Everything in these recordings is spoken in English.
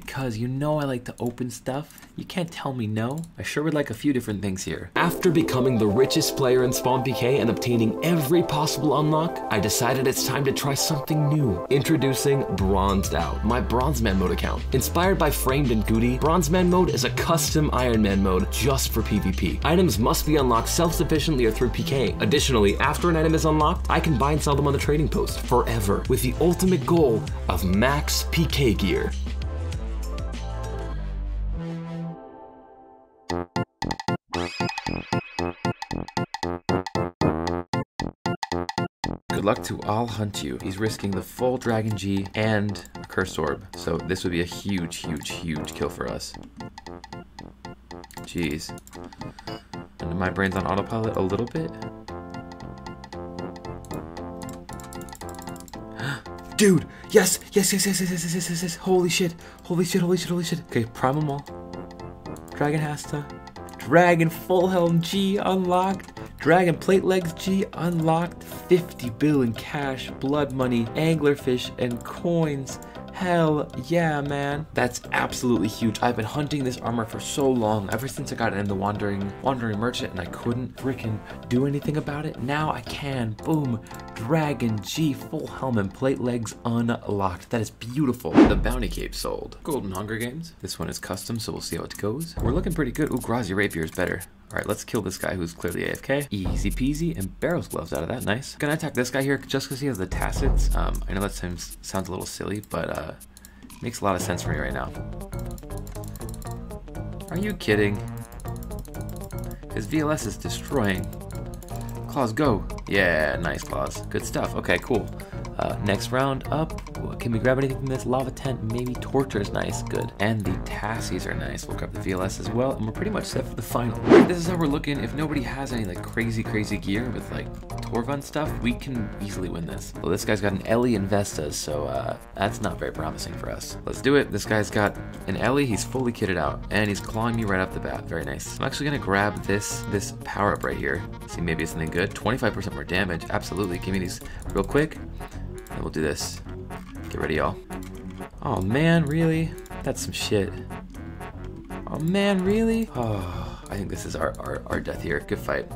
because you know I like to open stuff. You can't tell me no. I sure would like a few different things here. After becoming the richest player in Spawn PK and obtaining every possible unlock, I decided it's time to try something new. Introducing Bronzed Out, my Bronze Man Mode account. Inspired by Framed and Goody, Bronze Man Mode is a custom Iron Man mode just for PvP. Items must be unlocked self-sufficiently or through PKing. Additionally, after an item is unlocked, I can buy and sell them on the trading post forever, with the ultimate goal of max PK gear. Good luck to I'll Hunt You. He's risking the full Dragon G and a curse orb, so this would be a huge, huge, huge kill for us. Jeez. And my brain's on autopilot a little bit. Dude! Yes! Yes, yes, yes, yes, yes, yes, yes, yes, yes, holy shit! Holy shit, holy shit, holy shit! Okay, prime them all. Dragon Hasta. Dragon Full Helm G unlocked. Dragon Plate Legs G unlocked. 50 bill in cash, blood money, anglerfish, and coins. Hell yeah, man. That's absolutely huge. I've been hunting this armor for so long, ever since I got in the wandering merchant, and I couldn't freaking do anything about it. Now I can. Boom. Dragon G, full helm and plate legs unlocked. That is beautiful. The bounty cape sold. Golden Hunger Games. This one is custom, so we'll see how it goes. We're looking pretty good. Ooh, Grazie Rapier is better. All right, let's kill this guy who's clearly AFK. Easy peasy, and barrows gloves out of that, nice. Gonna attack this guy here just because he has the tacits. I know that sounds a little silly, but makes a lot of sense for me right now. Are you kidding? His VLS is destroying. Claws, go. Yeah, nice, Claws. Good stuff, okay, cool. Next round up. Can we grab anything from this? Lava tent, maybe torture is nice, good. And the tassies are nice. We'll grab the VLS as well, and we're pretty much set for the final. This is how we're looking. If nobody has any like crazy gear with like Torvun stuff, we can easily win this. Well, this guy's got an Ellie and Vestas, so that's not very promising for us. Let's do it. This guy's got an Ellie, he's fully kitted out, and he's clawing me right off the bat. Very nice. I'm actually gonna grab this power up right here. See, maybe it's something good. 25% more damage, absolutely. Give me these real quick. And we'll do this. Get ready, y'all. Oh man, really? That's some shit. Oh man, really? Oh, I think this is our death here. Good fight.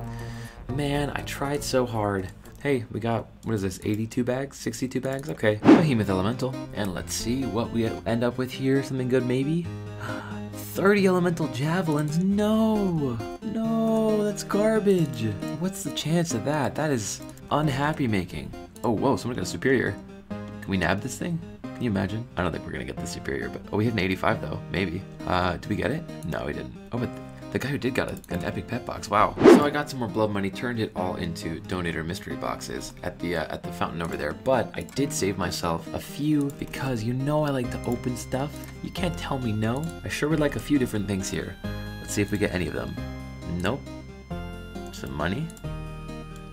Man, I tried so hard. Hey, we got, what is this, 82 bags? 62 bags? Okay. Behemoth Elemental. And let's see what we end up with here. Something good, maybe? 30 elemental javelins? No! No, that's garbage. What's the chance of that? That is unhappy making. Oh, whoa, someone got a superior. Can we nab this thing? Can you imagine? I don't think we're gonna get the superior, but oh, we hit an 85 though, maybe. Did we get it? No, we didn't. Oh, but the guy who did got an epic pet box, wow. So I got some more blood money, turned it all into Donator Mystery Boxes at the fountain over there, but I did save myself a few because you know I like to open stuff. You can't tell me no. I sure would like a few different things here. Let's see if we get any of them. Nope. Some money.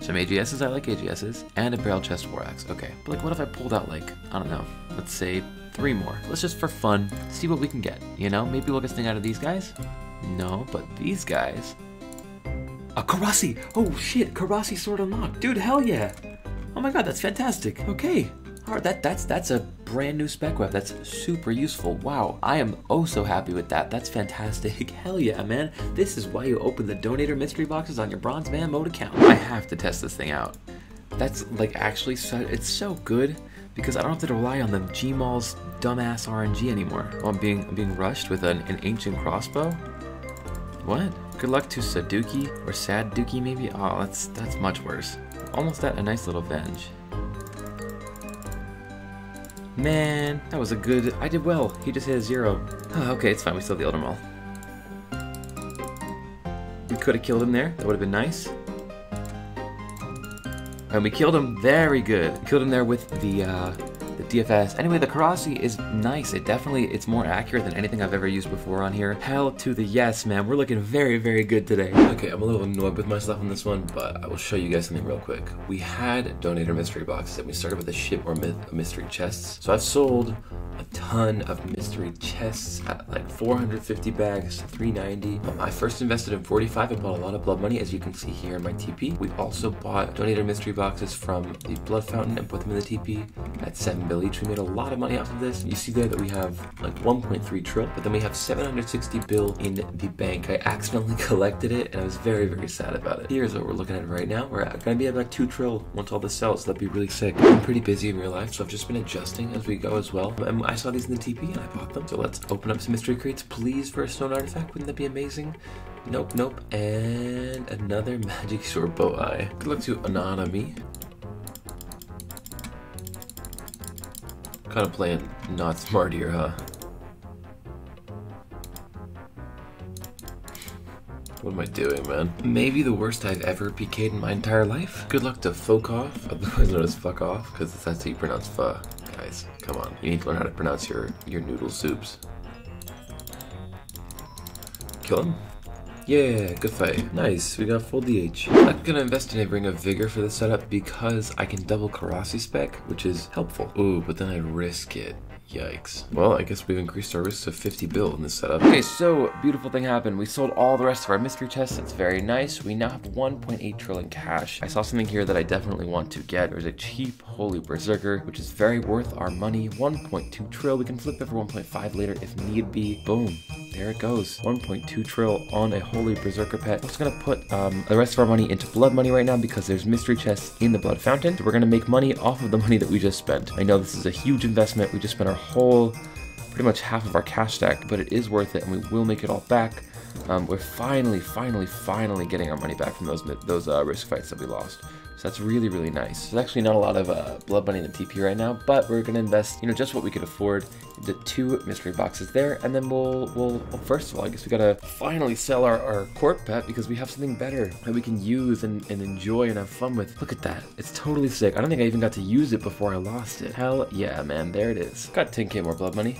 Some AGSs, I like AGSs, and a barrel chest war axe, okay. But like, what if I pulled out like, I don't know, let's say 3 more. Let's just for fun, see what we can get, you know? Maybe we'll get something out of these guys? No, but these guys. A Karasi! Oh shit, Karasi sword unlocked. Dude, hell yeah! Oh my god, that's fantastic. Okay, all right, that's a brand new spec web. That's super useful, wow. I am oh so happy with that. That's fantastic, hell yeah, man. This is why you open the Donator Mystery Boxes on your Bronze Man Mode account. I have to test this thing out. That's like actually, it's so good because I don't have to rely on the Gmall's dumbass RNG anymore. Oh, I'm being rushed with an ancient crossbow? What? Good luck to Saduki, or Saduki maybe? Oh, that's much worse. Almost at a nice little venge. Man, that was a good, I did well. He just hit a 0. Oh, okay, it's fine, we still have the Elder Maul. We could have killed him there, that would have been nice. And we killed him, very good. We killed him there with the DFS. Anyway, the Karasi is nice. It definitely, it's more accurate than anything I've ever used before on here. Hell to the yes, man. We're looking very, very good today. Okay, I'm a little annoyed with myself on this one, but I will show you guys something real quick. We had Donator Mystery Boxes, and we started with a ship or mystery chests. So I've sold a ton of mystery chests at like 450 bags, 390. I first invested in 45 and bought a lot of blood money, as you can see here in my TP. We also bought Donator Mystery Boxes from the blood fountain and put them in the TP at 7 bill each. We made a lot of money off of this. You see there that we have like 1.3 trill, but then we have 760 bill in the bank. I accidentally collected it and I was very, very sad about it. Here's what we're looking at right now. We're gonna be at like 2 trill once all this sells, so that'd be really sick. I'm pretty busy in real life, so I've just been adjusting as we go as well. And I saw these in the TP and I bought them. So let's open up some mystery crates, please, for a stone artifact. Wouldn't that be amazing? Nope, nope, and another magic sword bow eye. Good luck to Anonymous. Kind of playing not smart here, huh? What am I doing, man? Maybe the worst I've ever PK'd in my entire life. Good luck to Fuck Off, otherwise known as Fuck Off, because that's how you pronounce pho. Guys, come on. You need to learn how to pronounce your noodle soups. Kill him. Yeah, good fight. Nice, we got full DH. I'm gonna invest in a Ring of Vigor for this setup because I can double Karasi spec, which is helpful. Ooh, but then I risk it. Yikes. Well, I guess we've increased our risk to 50 bill in this setup. Okay, so beautiful thing happened. We sold all the rest of our mystery chests. That's very nice. We now have 1.8 trill in cash. I saw something here that I definitely want to get. There's a cheap holy berserker, which is very worth our money. 1.2 trill. We can flip it for 1.5 later if need be. Boom. There it goes. 1.2 trill on a holy berserker pet. I'm just gonna put the rest of our money into blood money right now because there's mystery chests in the blood fountain. So we're gonna make money off of the money that we just spent. I know this is a huge investment. We just spent our whole, pretty much half of our cash stack, but it is worth it and we will make it all back. We're finally getting our money back from those risk fights that we lost. So that's really, really nice. There's actually not a lot of blood money in the TP right now, but we're gonna invest, you know, just what we could afford, the 2 mystery boxes there, and then we'll first of all, I guess we gotta finally sell our corp pet because we have something better that we can use and enjoy and have fun with. Look at that. It's totally sick. I don't think I even got to use it before I lost it. Hell yeah, man, there it is. Got 10k more blood money.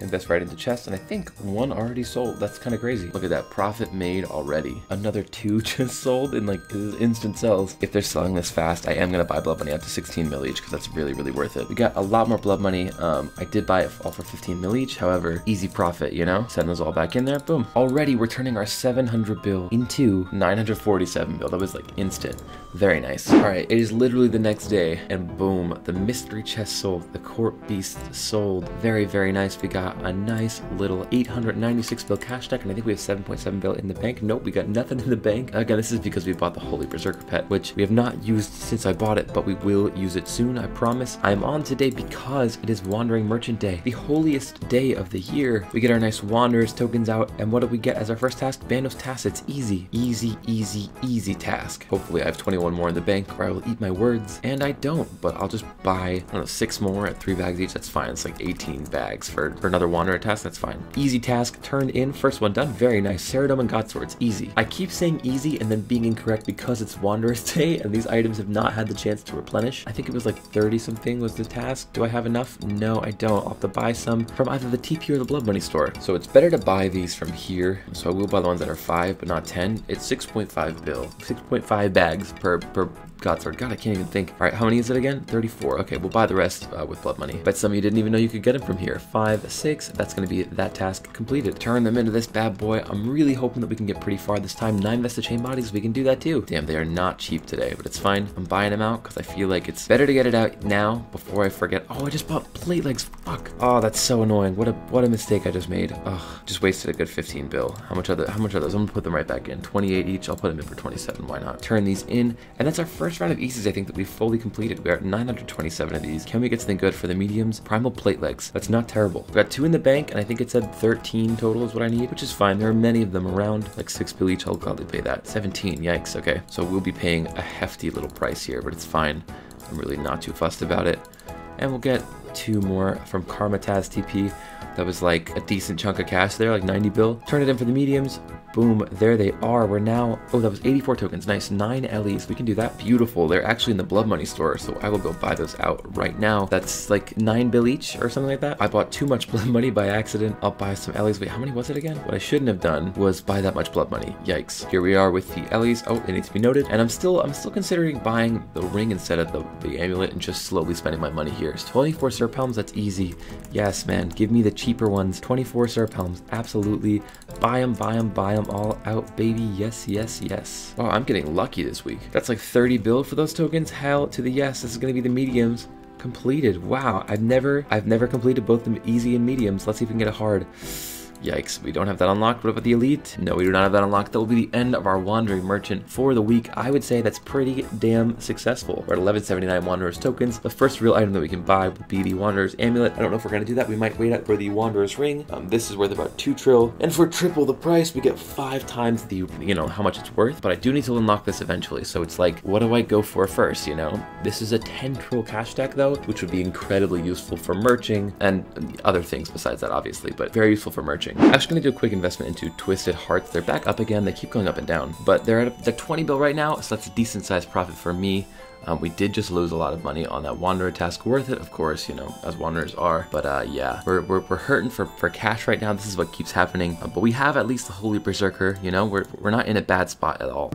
Invest right into chest, and I think 1 already sold. That's kind of crazy. Look at that profit made already. Another 2 just sold in like instant sells. If they're selling this fast, I am gonna buy blood money up to 16 mil each because that's really, really worth it. We got a lot more blood money. I did buy it all for 15 mil each. However, easy profit, you know. Send those all back in there. Boom. Already, we're turning our 700 bill into 947 bill. That was like instant. Very nice. All right, it is literally the next day, and boom, the mystery chest sold. The corp beast sold. Very, very nice. We got a nice little 896 bill cash stack, and I think we have 7.7 bill in the bank. Nope, we got nothing in the bank. Again, this is because we bought the holy berserker pet, which we have not used since I bought it, but we will use it soon, I promise. I'm on today because it is wandering merchant day, the holiest day of the year. We get our nice wanderers tokens out, and what do we get as our first task? Bandos task. It's easy task. Hopefully I have 21 more in the bank, or I will eat my words. And I don't, but I'll just buy, I don't know, 6 more at 3 bags each. That's fine. It's like 18 bags for another wanderer task. That's fine. Easy task, turned in, first one done. Very nice. Ceridome and Godswords, easy. I keep saying easy and then being incorrect because it's wanderer's day and these items have not had the chance to replenish. I think it was like 30 something was the task. Do I have enough? No, I don't. I'll have to buy some from either the TP or the blood money store. So it's better to buy these from here. So I will buy the ones that are 5 but not 10. It's 6.5 bill. 6.5 bags per Godsword. God, I can't even think. All right, how many is it again? 34. Okay, we'll buy the rest with blood money. Bet some of you didn't even know you could get them from here. 5, 6. That's going to be that task completed. Turn them into this bad boy. I'm really hoping that we can get pretty far this time. 9 Vesta Chain Bodies, we can do that too. Damn, they are not cheap today, but it's fine. I'm buying them out because I feel like it's better to get it out now before I forget. Oh, I just bought plate legs. Fuck. Oh, that's so annoying. What a mistake I just made. Ugh, just wasted a good 15 bill. How much are those? I'm going to put them right back in. 28 each. I'll put them in for 27. Why not? Turn these in, and that's our first round of eases, I think, that we've fully completed. We are at 927 of these. Can we get something good for the mediums? Primal plate legs. That's not terrible. We got 2 in the bank, and I think it said 13 total is what I need, which is fine. There are many of them around, like 6 bill each. I'll gladly pay that. 17, yikes, okay. So we'll be paying a hefty little price here, but it's fine. I'm really not too fussed about it. And we'll get 2 more from Karma Taz TP. That was like a decent chunk of cash there, like 90 bill. Turn it in for the mediums. Boom, there they are. We're now, oh, that was 84 tokens. Nice, 9 Ellies. We can do that. Beautiful. They're actually in the blood money store, so I will go buy those out right now. That's like 9 bill each or something like that. I bought too much blood money by accident. I'll buy some Ellies. Wait, how many was it again? What I shouldn't have done was buy that much blood money. Yikes. Here we are with the Ellies. Oh, it needs to be noted. And I'm still considering buying the ring instead of the amulet and just slowly spending my money here. It's 24 serpelms. That's easy. Yes, man. Give me the cheaper ones. 24 serpelms. Absolutely. Buy them all out, baby. Yes, yes, yes. Oh, I'm getting lucky this week. That's like 30 bill for those tokens. Hell to the yes. This is going to be the mediums. completed. Wow, I've never completed both the easy and mediums. Let's see if we can get a hard. Yikes, we don't have that unlocked. What about the elite? No, we do not have that unlocked. That will be the end of our wandering merchant for the week. I would say that's pretty damn successful. We're at 1179 wanderers tokens. The first real item that we can buy would be the wanderers amulet. I don't know if we're going to do that. We might wait up for the wanderers ring. This is worth about 2 trill, and for triple the price we get 5 times the, you know, how much it's worth. But I do need to unlock this eventually, so it's like, what do I go for first? You know, this is a 10 trill cash stack though, which would be incredibly useful for merching and other things besides that, obviously, but very useful for merching. I'm actually going to do a quick investment into Twisted Hearts. They're back up again. They keep going up and down, but they're at the 20 bill right now, so that's a decent sized profit for me. We did just lose a lot of money on that Wanderer task. Worth it, of course, you know, as Wanderers are. But yeah, we're hurting for cash right now. This is what keeps happening. But we have at least the Holy Berserker, you know, we're not in a bad spot at all.